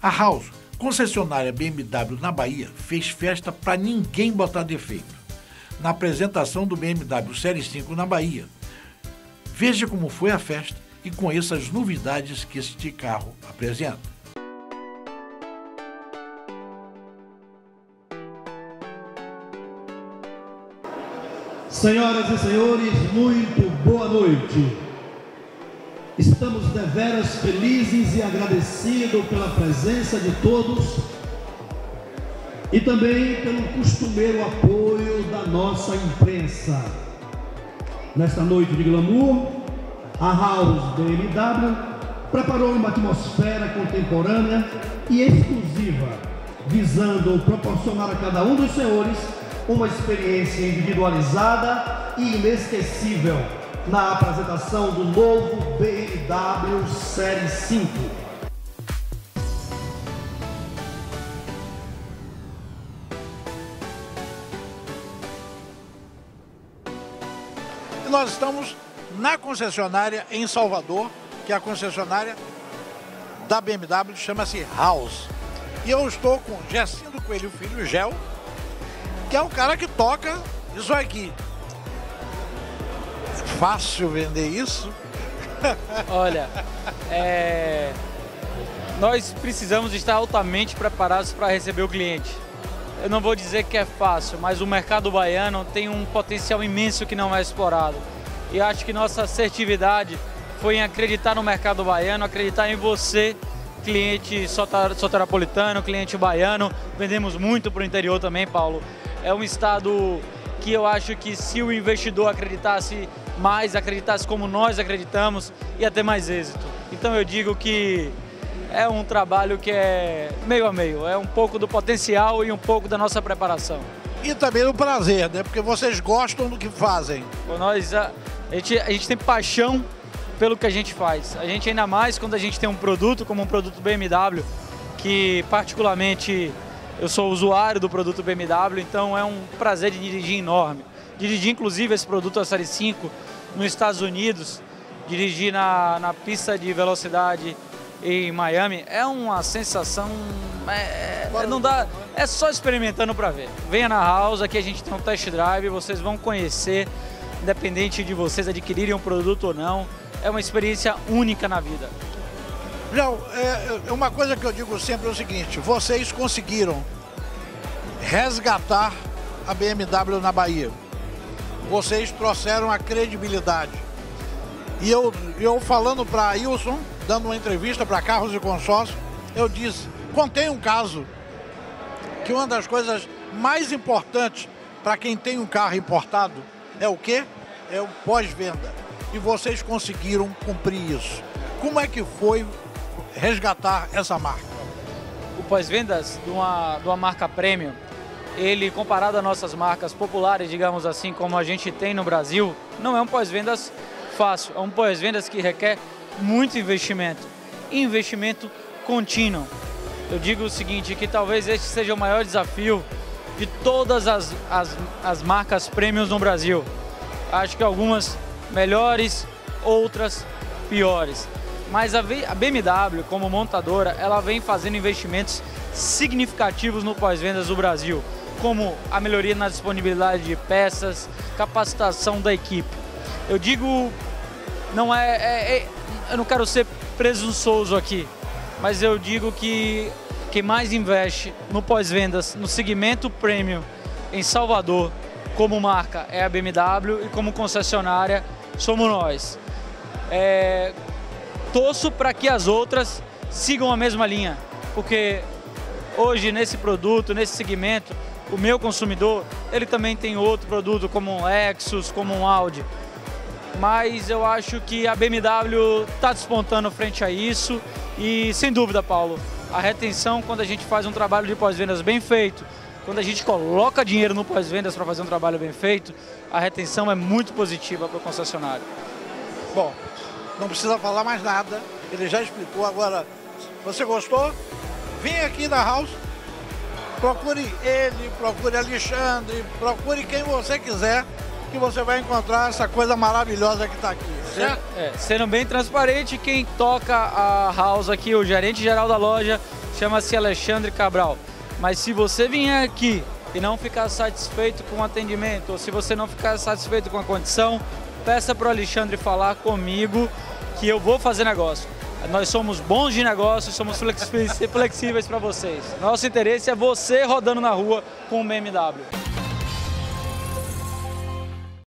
A Haus, concessionária BMW na Bahia, fez festa para ninguém botar defeito na apresentação do BMW Série 5 na Bahia. Veja como foi a festa e conheça as novidades que este carro apresenta. Senhoras e senhores, muito boa noite. Estamos deveras felizes e agradecidos pela presença de todos e também pelo costumeiro apoio da nossa imprensa. Nesta noite de glamour, a Haus BMW preparou uma atmosfera contemporânea e exclusiva, visando proporcionar a cada um dos senhores uma experiência individualizada e inesquecível na apresentação do novo BMW Série 5. E nós estamos na concessionária em Salvador, que é a concessionária da BMW, chama-se Haus. E eu estou com Jacinto Coelho Filho, Geo, que é o cara que toca isso aqui. Fácil vender isso? Olha, nós precisamos estar altamente preparados para receber o cliente. Eu não vou dizer que é fácil, mas o mercado baiano tem um potencial imenso que não é explorado. E acho que nossa assertividade foi em acreditar no mercado baiano, acreditar em você, cliente soteropolitano, cliente baiano. Vendemos muito para o interior também, Paulo. É um estado que eu acho que, se o investidor acreditasse mais, acreditasse como nós acreditamos, ia ter mais êxito. Então eu digo que é um trabalho que é meio a meio, é um pouco do potencial e um pouco da nossa preparação. E também do prazer, né? Porque vocês gostam do que fazem. Nós, a gente tem paixão pelo que a gente faz. A gente ainda mais quando a gente tem um produto, como um produto BMW, que particularmente eu sou usuário do produto BMW, então é um prazer de dirigir enorme. Dirigi inclusive esse produto, a Série 5, nos Estados Unidos, dirigi na pista de velocidade em Miami, é uma sensação, não dá, é só experimentando para ver. Venha na Haus, aqui a gente tem um test drive, vocês vão conhecer, independente de vocês adquirirem um produto ou não, é uma experiência única na vida. Não, uma coisa que eu digo sempre é o seguinte: vocês conseguiram resgatar a BMW na Bahia. Vocês trouxeram a credibilidade. E eu falando para Ilson, dando uma entrevista para Carros e Consórcio, eu disse, contei um caso, que uma das coisas mais importantes para quem tem um carro importado é o quê? É o pós-venda. E vocês conseguiram cumprir isso. Como é que foi resgatar essa marca? O pós-vendas de uma marca premium, ele comparado a nossas marcas populares, digamos assim, como a gente tem no Brasil, não é um pós-vendas fácil, é um pós-vendas que requer muito investimento, investimento contínuo. Eu digo o seguinte, que talvez este seja o maior desafio de todas as marcas premiums no Brasil. Acho que algumas melhores, outras piores. Mas a BMW, como montadora, ela vem fazendo investimentos significativos no pós-vendas do Brasil, como a melhoria na disponibilidade de peças, capacitação da equipe. Eu digo, não eu não quero ser presunçoso aqui, mas eu digo que quem mais investe no pós-vendas, no segmento premium em Salvador, como marca, é a BMW e como concessionária somos nós. Torço para que as outras sigam a mesma linha, porque hoje nesse produto, nesse segmento, o meu consumidor, ele também tem outro produto como um Lexus, como um Audi, mas eu acho que a BMW está despontando frente a isso e, sem dúvida, Paulo, a retenção, quando a gente faz um trabalho de pós-vendas bem feito, quando a gente coloca dinheiro no pós-vendas para fazer um trabalho bem feito, a retenção é muito positiva para o concessionário. Bom, não precisa falar mais nada, ele já explicou. Agora, você gostou? Vem aqui na Haus, procure ele, procure Alexandre, procure quem você quiser, que você vai encontrar essa coisa maravilhosa que está aqui, certo? Sendo bem transparente, quem toca a Haus aqui, o gerente geral da loja, chama-se Alexandre Cabral. Mas se você vier aqui e não ficar satisfeito com o atendimento, ou se você não ficar satisfeito com a condição, peça para o Alexandre falar comigo que eu vou fazer negócio. Nós somos bons de negócio, somos flexíveis para vocês. Nosso interesse é você rodando na rua com um BMW.